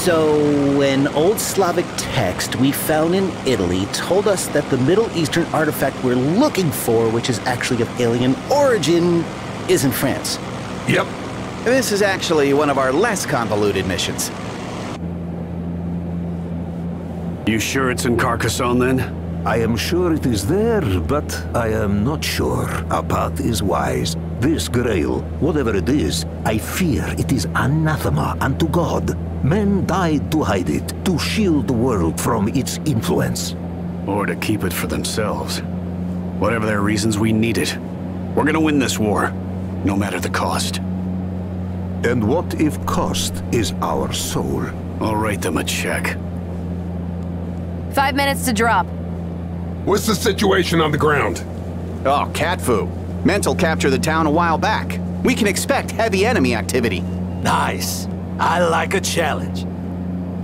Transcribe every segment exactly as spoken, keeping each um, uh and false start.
So, an old Slavic text we found in Italy told us that the Middle Eastern artifact we're looking for, which is actually of alien origin, is in France. Yep. This is actually one of our less convoluted missions. You sure it's in Carcassonne, then? I am sure it is there, but I am not sure. Our path is wise. This grail, whatever it is, I fear it is anathema unto God. Men died to hide it, to shield the world from its influence. Or to keep it for themselves. Whatever their reasons, we need it. We're gonna win this war, no matter the cost. And what if cost is our soul? I'll write them a check. Five minutes to drop. What's the situation on the ground? Oh, cat food. Mendel captured the town a while back. We can expect heavy enemy activity. Nice. I like a challenge.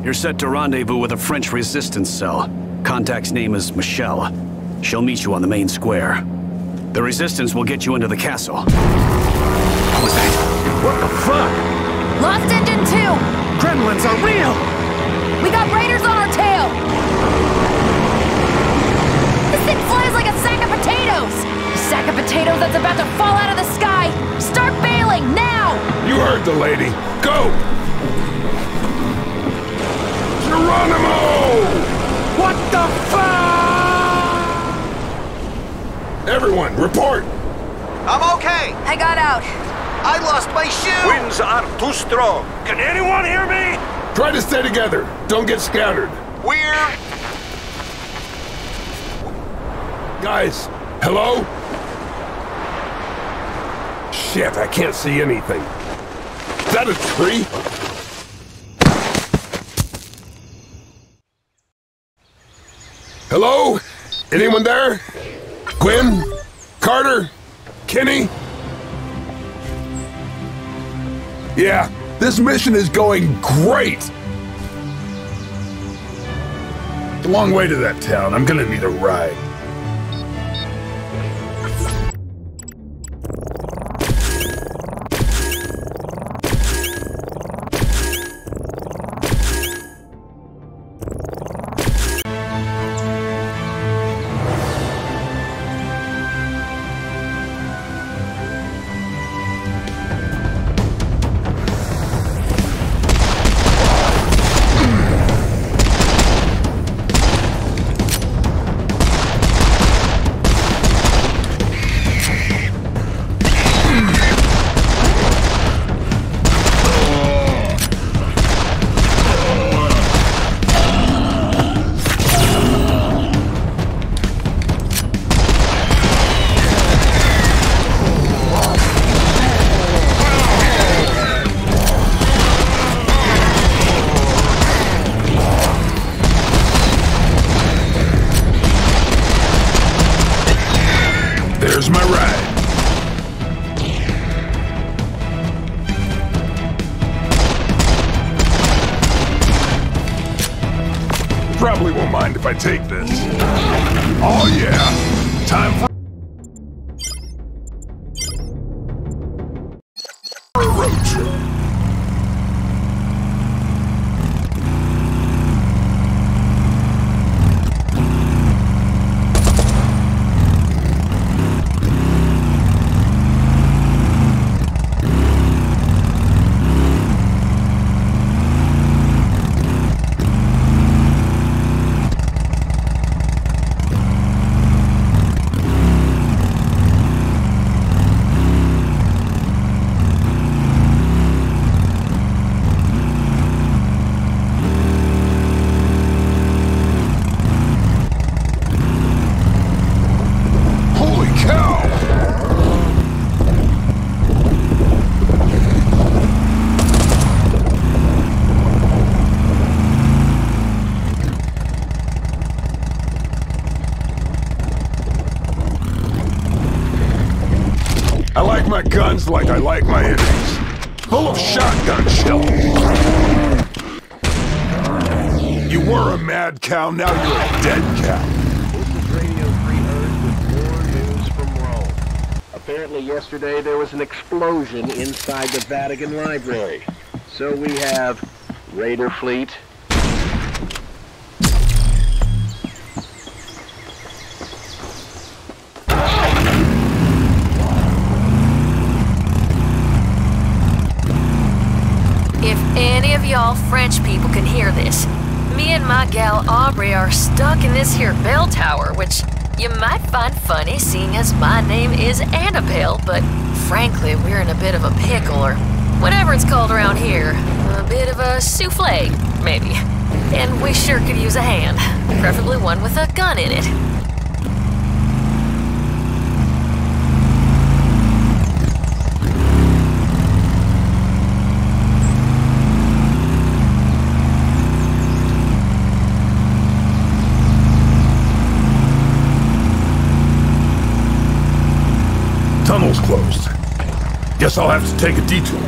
You're set to rendezvous with a French resistance cell. Contact's name is Michelle. She'll meet you on the main square. The resistance will get you into the castle. What was that? What the fuck? Lost engine two! Gremlins are real! We got raiders on our tail! This thing flies like a sack of potatoes! A sack of potatoes that's about to fall out of the sky! Start bailing, now! You heard the lady. Go! Geronimo! What the fuck? Everyone, report! I'm okay! I got out. I lost my shoe! Winds are too strong. Can anyone hear me? Try to stay together. Don't get scattered. We're... Guys, hello? Shit, I can't see anything. Is that a tree? Hello? Anyone there? Gwen? Carter? Kenny? Yeah, this mission is going great! It's a long way to that town. I'm gonna need a ride. I take this. Oh yeah! Time for a road trip. Guns like I like my enemies. Full of shotgun shells. You were a mad cow, now you're a dead cow. This is Radio Free Earth with more news from Rome. Apparently yesterday there was an explosion inside the Vatican Library. So we have Raider fleet. If any of y'all French people can hear this, me and my gal Aubrey are stuck in this here bell tower, which you might find funny seeing as my name is Annabelle, but frankly, we're in a bit of a pickle, or whatever it's called around here. A bit of a souffle, maybe. And we sure could use a hand, preferably one with a gun in it. Tunnel's closed. Guess I'll have to take a detour.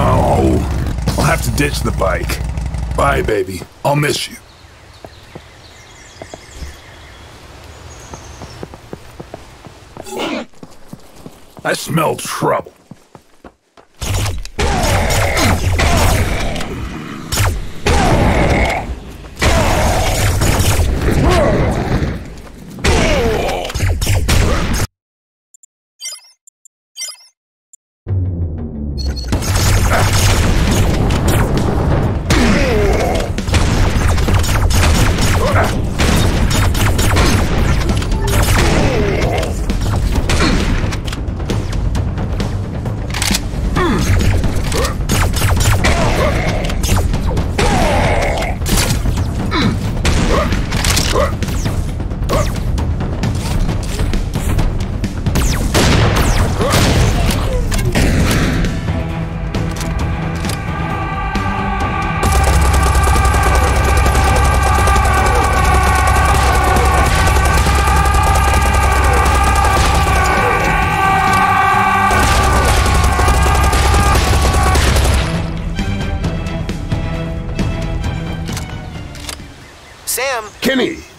Oh, I'll have to ditch the bike. Bye, baby. I'll miss you. I smell trouble.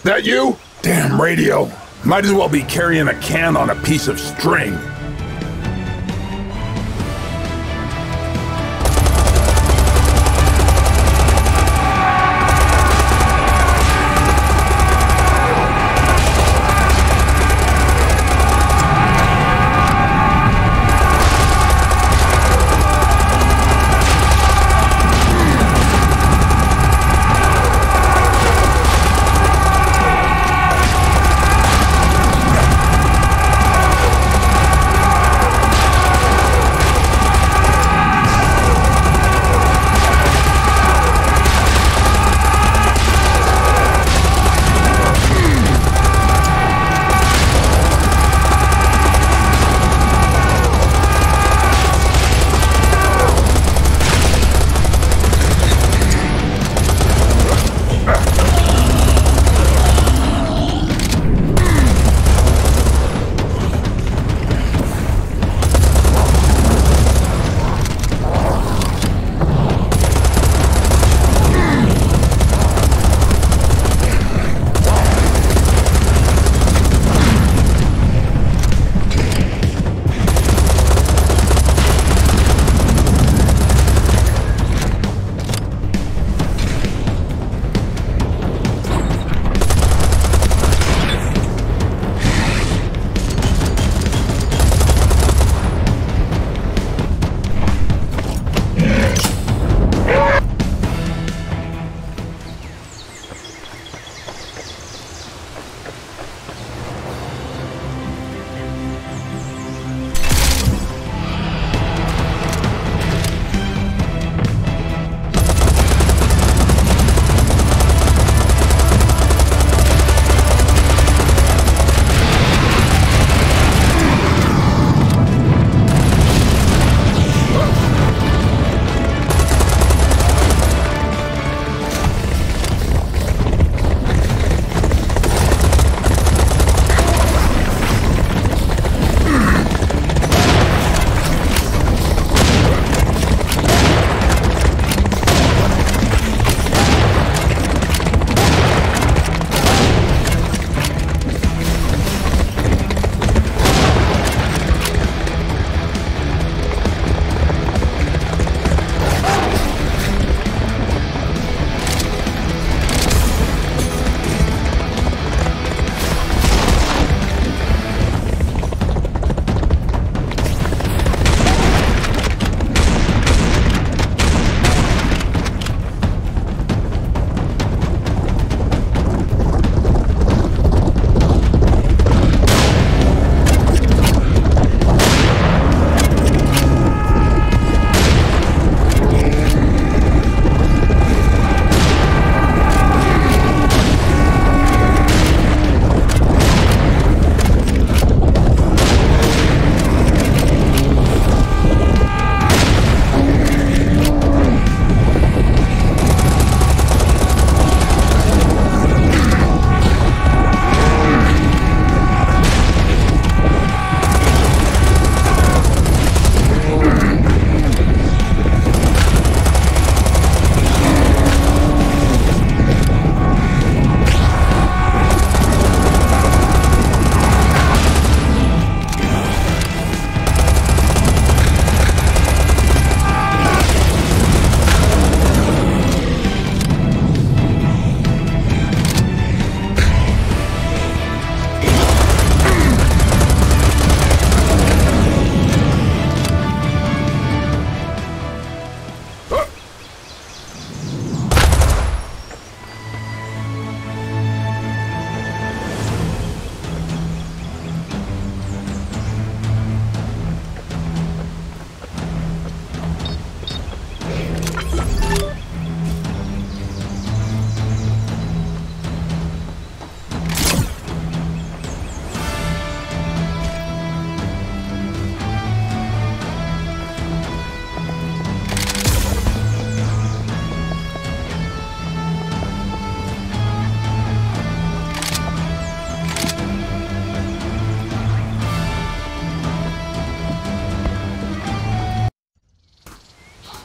That you? Damn radio. Might as well be carrying a can on a piece of string.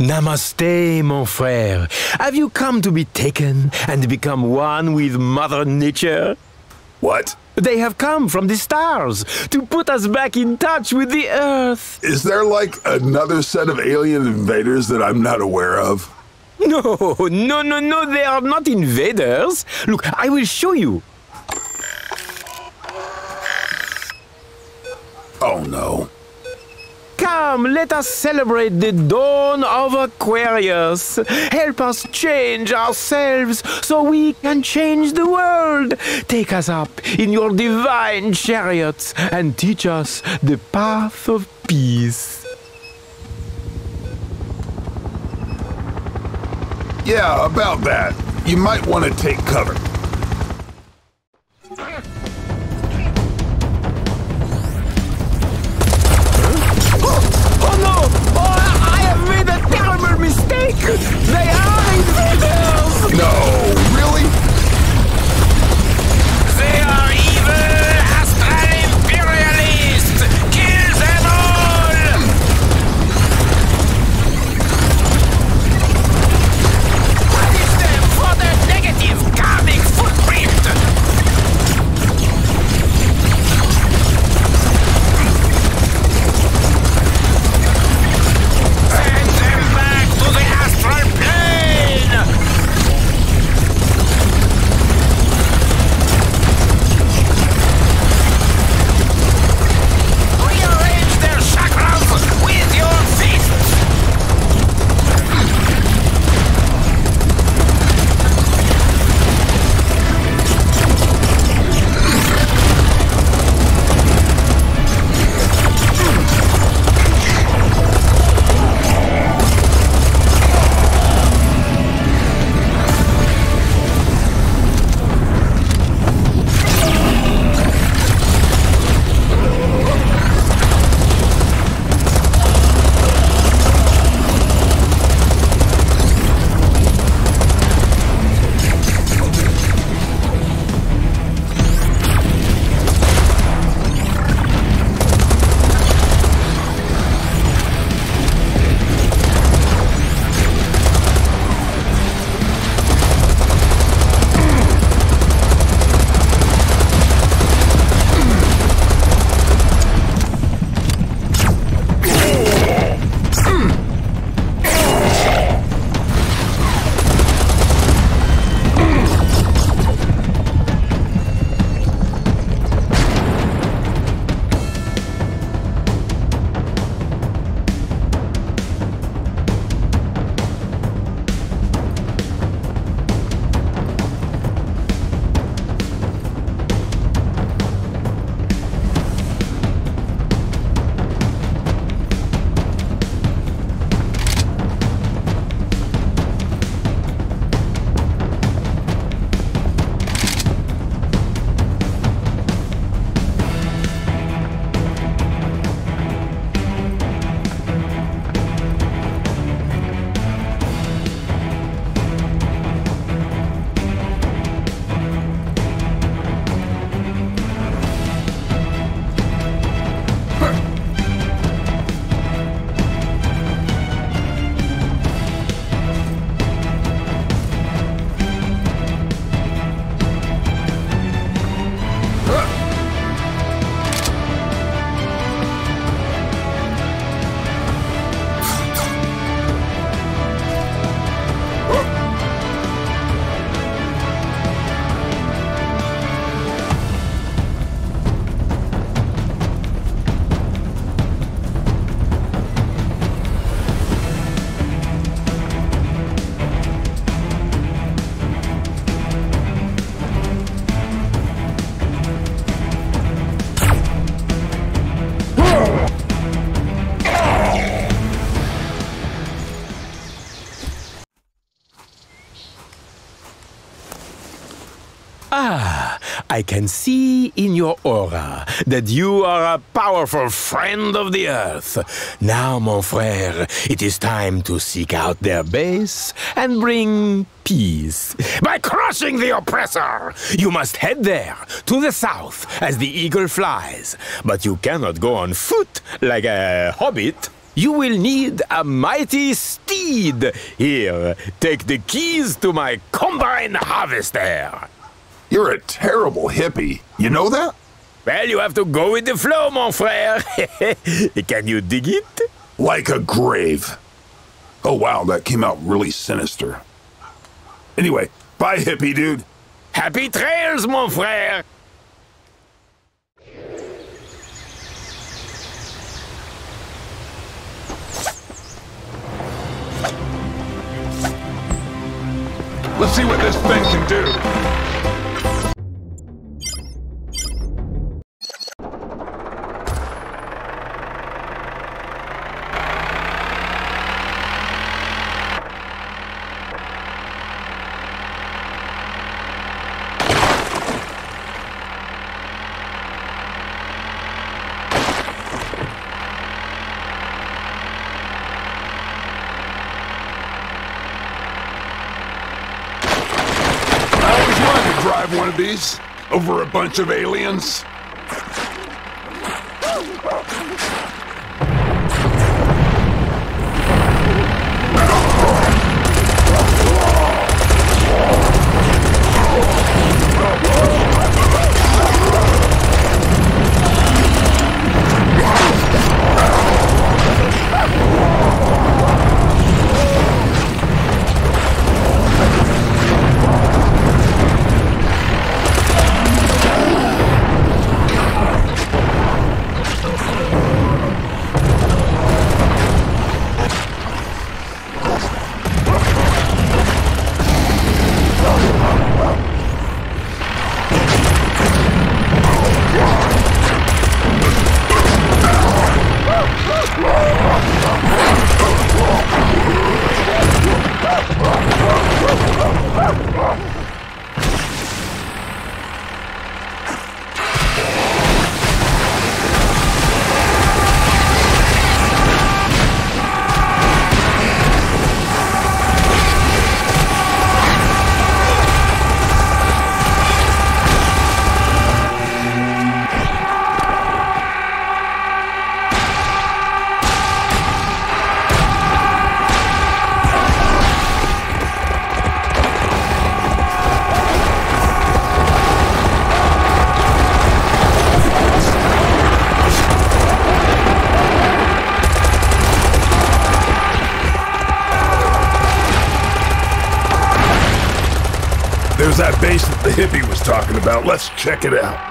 Namaste, mon frère. Have you come to be taken and become one with Mother Nature? What? They have come from the stars to put us back in touch with the Earth. Is there like another set of alien invaders that I'm not aware of? No, no, no, no, they are not invaders. Look, I will show you. Oh, no. Come, let us celebrate the dawn of Aquarius. Help us change ourselves so we can change the world. Take us up in your divine chariots and teach us the path of peace. Yeah, about that. You might want to take cover. They are invaders! No, really? They are evil astral imperialists! Kill them all! Punish them for their negative karmic footprint! Send them back to the astral plane! I can see in your aura that you are a powerful friend of the Earth. Now, mon frère, it is time to seek out their base and bring peace. By crushing the oppressor, you must head there, to the south, as the eagle flies. But you cannot go on foot like a hobbit. You will need a mighty steed. Here, take the keys to my combine harvester. You're a terrible hippie. You know that? Well, you have to go with the flow, mon frère. Can you dig it? Like a grave. Oh, wow, that came out really sinister. Anyway, bye, hippie dude. Happy trails, mon frère. Let's see what this thing can do. These over a bunch of aliens. That base that the hippie was talking about. Let's check it out.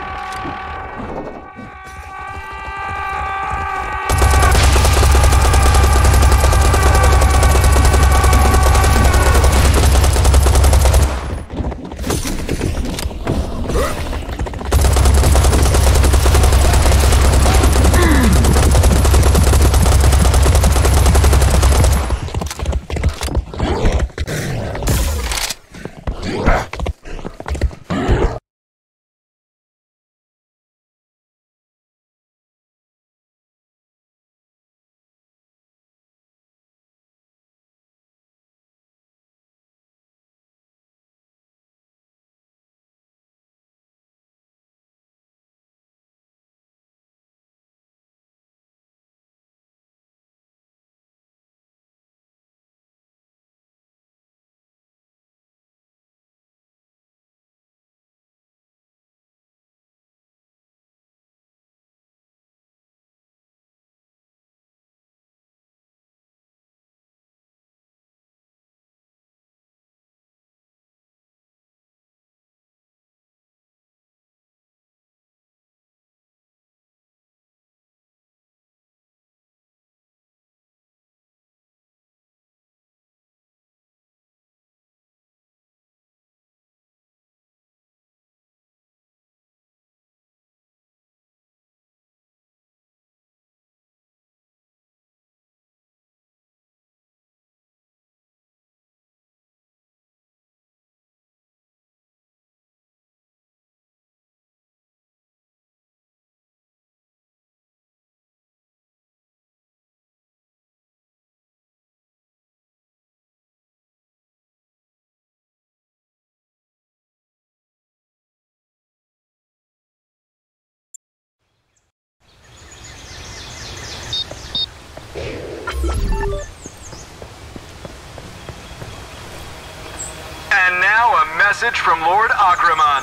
message from Lord Agramon.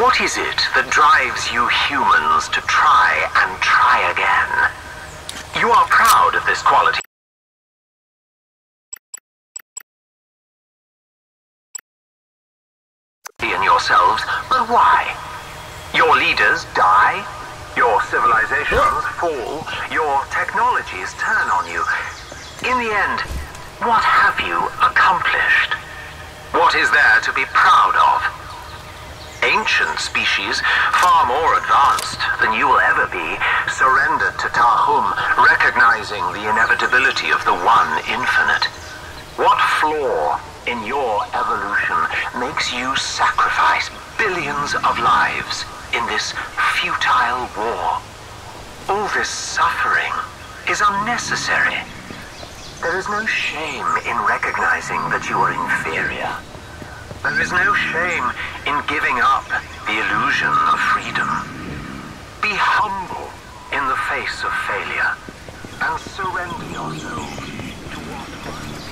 What is it that drives you humans to try and try again? You are proud of this quality. In yourselves, but why? Your leaders die, your civilizations fall, your technologies turn on you. In the end, what have you accomplished? What is there to be proud of? Ancient species, far more advanced than you will ever be, surrendered to Tahum, recognizing the inevitability of the one infinite. What flaw in your evolution makes you sacrifice billions of lives in this futile war? All this suffering is unnecessary. There is no shame in recognizing that you are inferior. There is no shame in giving up the illusion of freedom. Be humble in the face of failure and surrender yourself to what must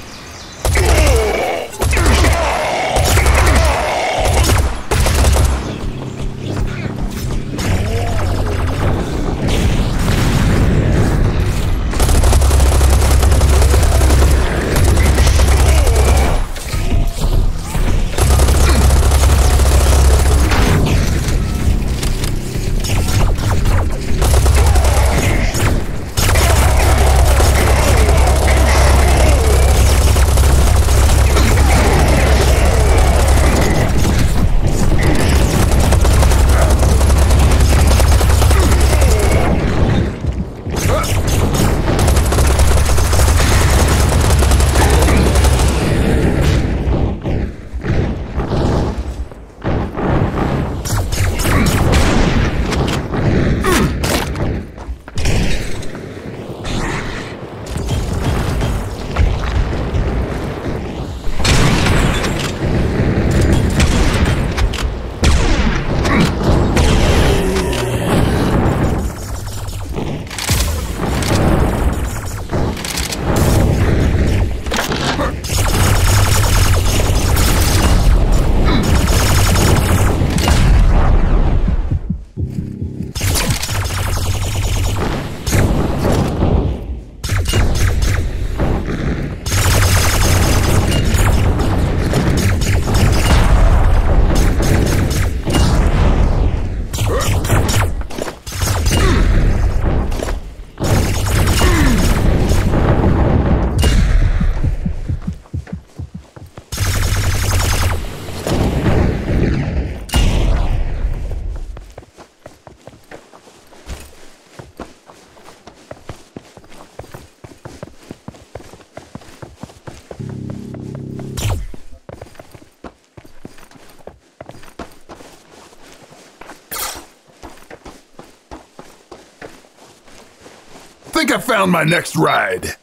I think I found my next ride.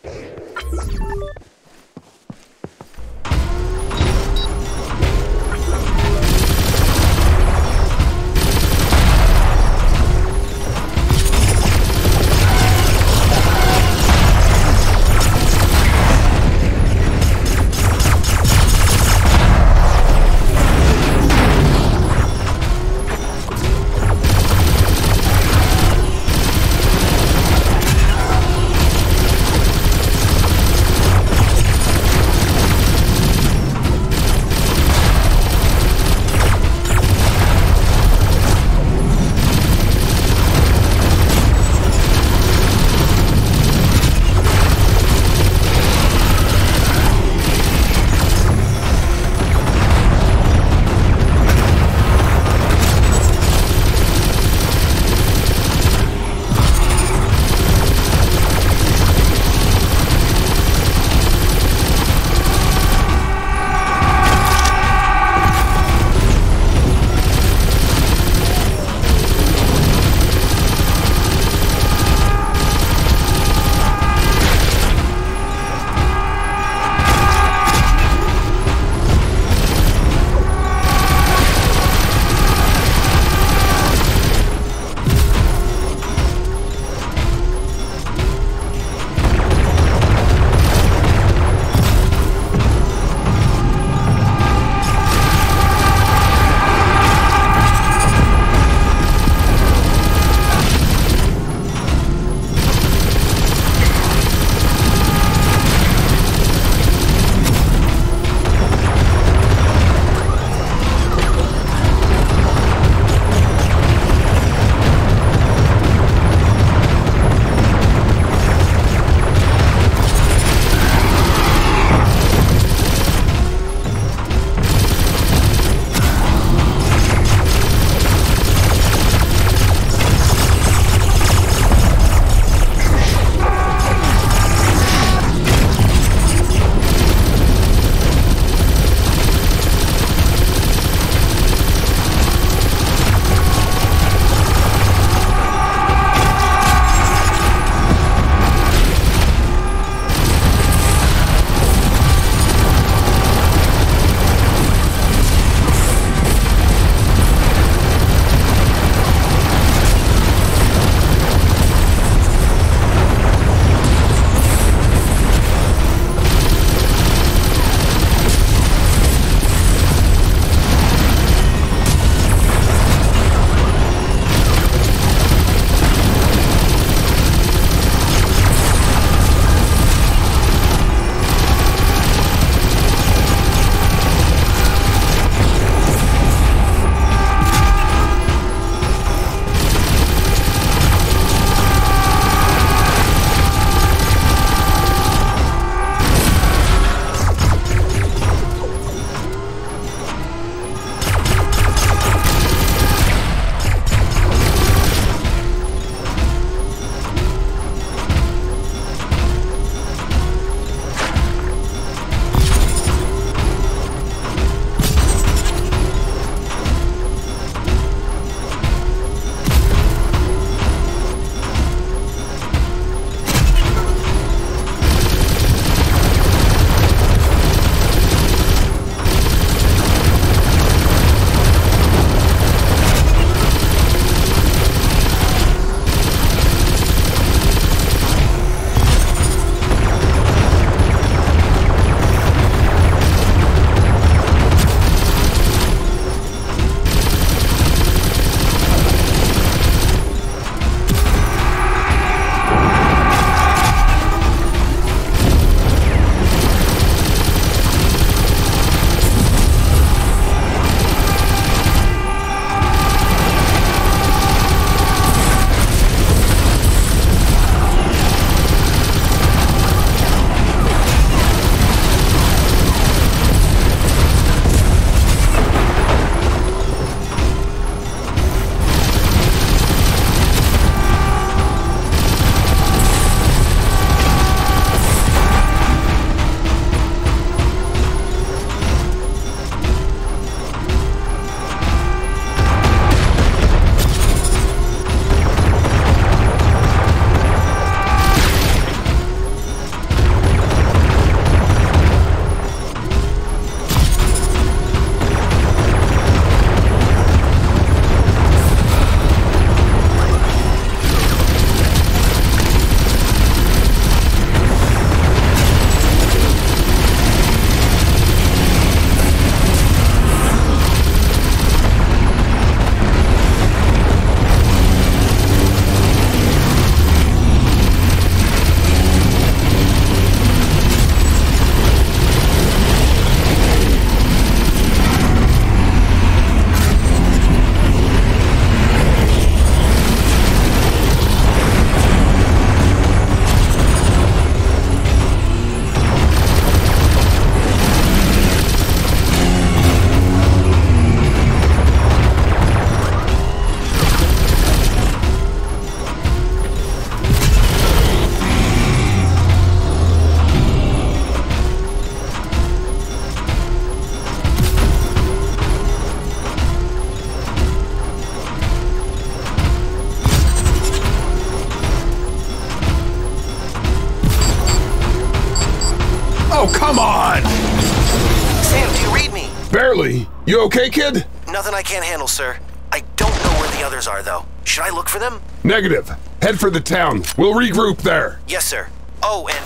barely. You okay, kid? Nothing I can't handle, sir. I don't know where the others are, though. Should I look for them? Negative. Head for the town. We'll regroup there. Yes, sir. Oh, and...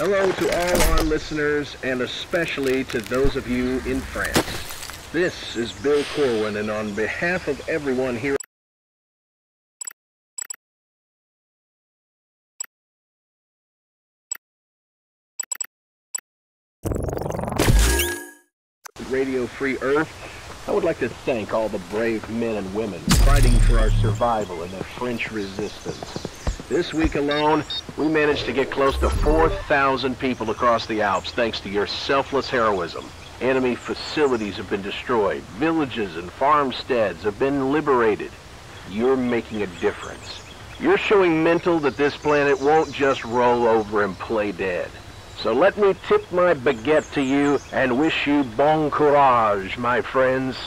Hello to all our listeners, and especially to those of you in France. This is Bill Corwin, and on behalf of everyone here... Radio Free Earth, I would like to thank all the brave men and women fighting for our survival in the French resistance. This week alone, we managed to get close to four thousand people across the Alps thanks to your selfless heroism. Enemy facilities have been destroyed. Villages and farmsteads have been liberated. You're making a difference. You're showing Mendel that this planet won't just roll over and play dead. So let me tip my baguette to you and wish you bon courage, my friends.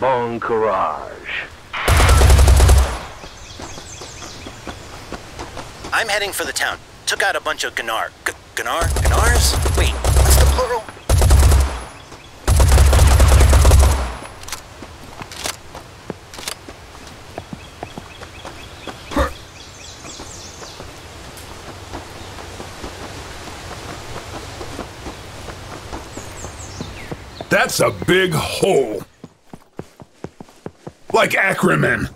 Bon courage. I'm heading for the town. Took out a bunch of Gnar... G Gnar? Gnars? Wait, what's the plural? That's a big hole. Like Ackerman.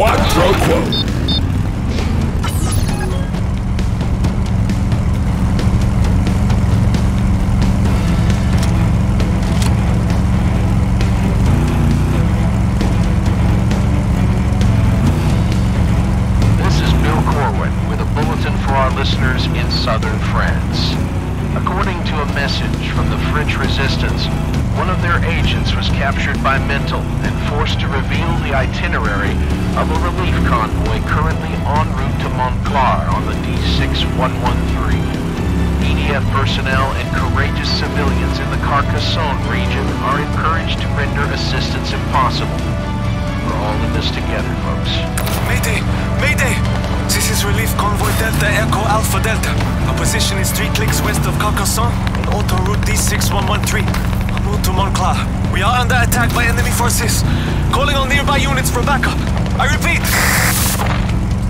Quad pro quo. Listeners in southern France. According to a message from the French resistance, one of their agents was captured by Mendel and forced to reveal the itinerary of a relief convoy currently en route to Montclar on the D six one one three. E D F personnel and courageous civilians in the Carcassonne region are encouraged to render assistance if possible. We're all in this together, folks. Mayday! Mayday! This is Relief Convoy Delta Echo Alpha Delta. Our position is three clicks west of Carcassonne and autoroute D six one one three. En route to Montclar. We are under attack by enemy forces. Calling on nearby units for backup. I repeat!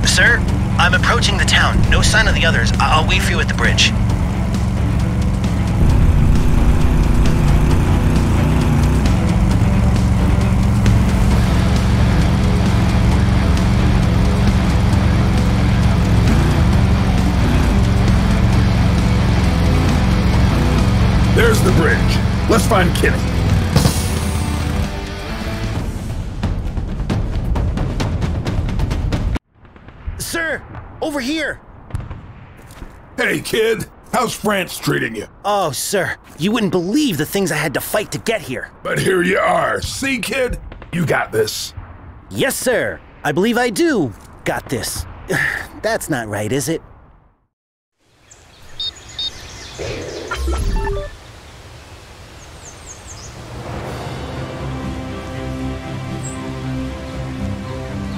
Sir, I'm approaching the town. No sign of the others. I I'll wait for you at the bridge. There's the bridge. Let's find Kenny. Sir, over here. Hey, kid. How's France treating you? Oh, sir. You wouldn't believe the things I had to fight to get here. But here you are. See, kid? You got this. Yes, sir. I believe I do got this. That's not right, is it?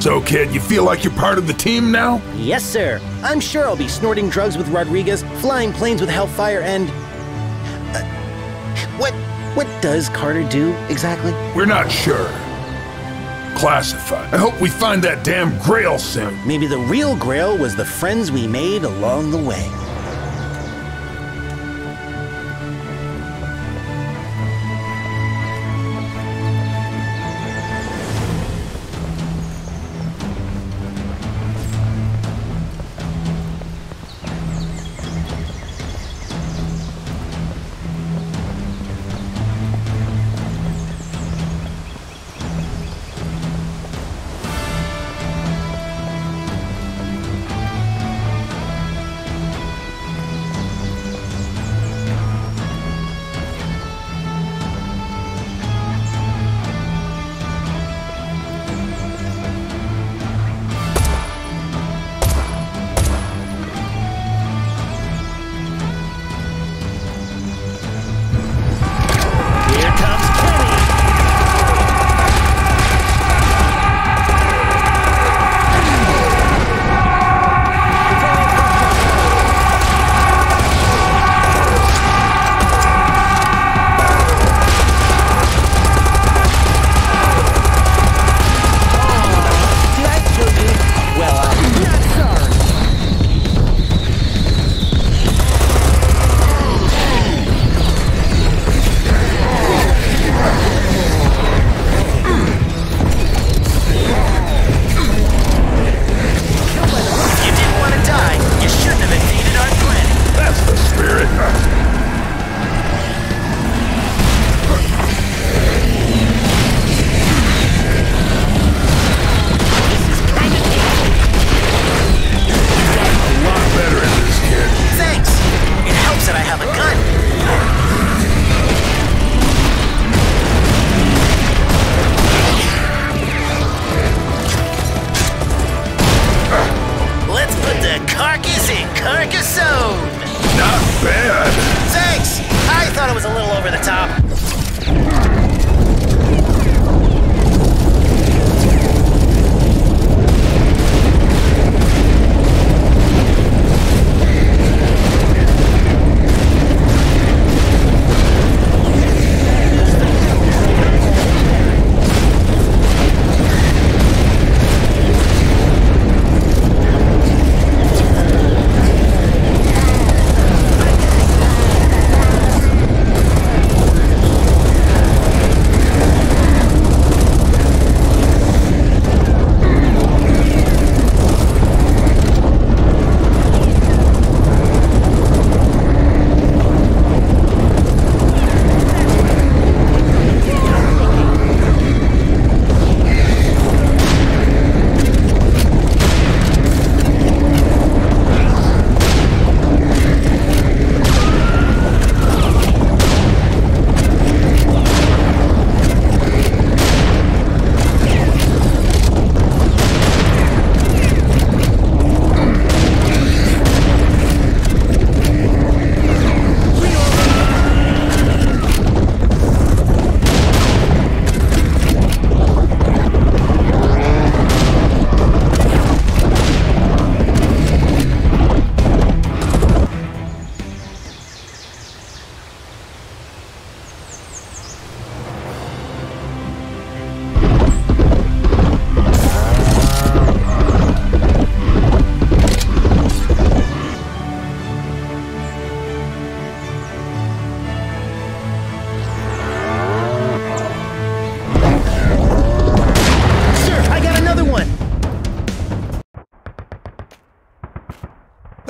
So, kid, you feel like you're part of the team now? Yes, sir. I'm sure I'll be snorting drugs with Rodriguez, flying planes with Hellfire, and... Uh, what... what does Carter do, exactly? We're not sure. Classified. I hope we find that damn Grail soon. Maybe the real Grail was the friends we made along the way.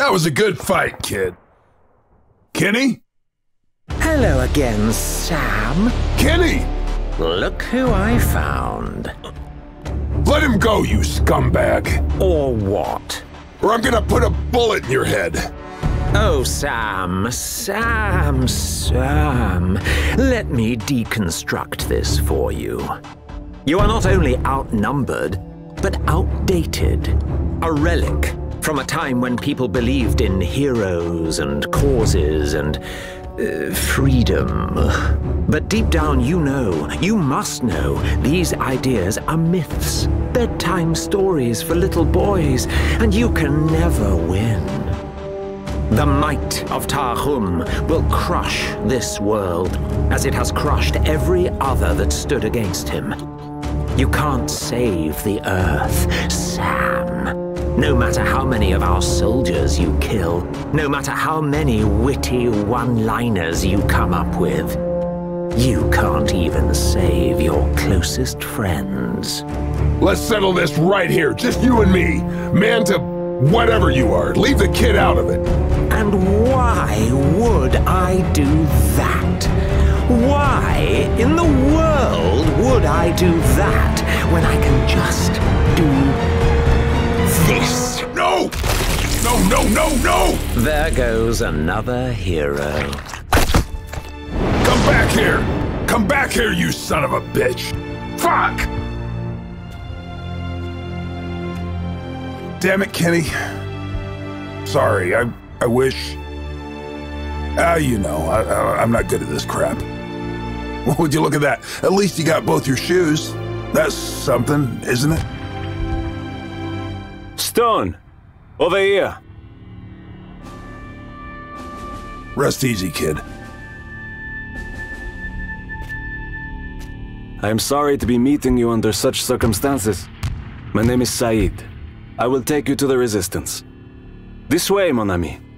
That was a good fight, kid. Kenny? Hello again, Sam. Kenny! Look who I found. Let him go, you scumbag. Or what? Or I'm gonna put a bullet in your head. Oh, Sam, Sam, Sam. Let me deconstruct this for you. You are not only outnumbered, but outdated. A relic from a time when people believed in heroes and causes and uh, freedom. But deep down you know, you must know, these ideas are myths, bedtime stories for little boys, and you can never win. The might of Tahum will crush this world, as it has crushed every other that stood against him. You can't save the Earth, Sam. No matter how many of our soldiers you kill, no matter how many witty one-liners you come up with, you can't even save your closest friends. Let's settle this right here, just you and me. Manta, whatever you are, leave the kid out of it. And why would I do that? Why in the world would I do that when I can just do this. No! No, no, no, no! There goes another hero. Come back here! Come back here, you son of a bitch! Fuck! Damn it, Kenny. Sorry, I, I wish... Ah, uh, you know, I, I, I'm not good at this crap. Well, would you look at that? At least you got both your shoes. That's something, isn't it? Stone, over here. Rest easy, kid. I am sorry to be meeting you under such circumstances. My name is Said. I will take you to the Resistance. This way, mon ami.